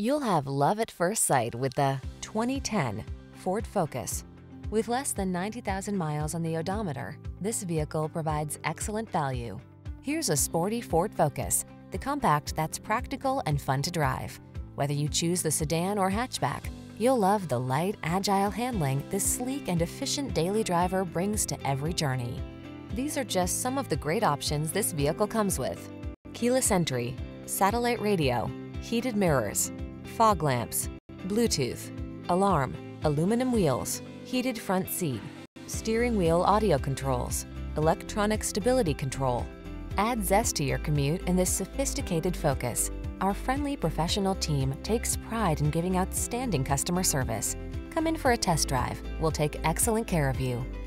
You'll have love at first sight with the 2010 Ford Focus. With less than 90,000 miles on the odometer, this vehicle provides excellent value. Here's a sporty Ford Focus, the compact that's practical and fun to drive. Whether you choose the sedan or hatchback, you'll love the light, agile handling this sleek and efficient daily driver brings to every journey. These are just some of the great options this vehicle comes with: keyless entry, satellite radio, heated mirrors, fog lamps, Bluetooth, alarm, aluminum wheels, heated front seat, steering wheel audio controls, electronic stability control. Add zest to your commute in this sophisticated Focus. Our friendly professional team takes pride in giving outstanding customer service. Come in for a test drive. We'll take excellent care of you.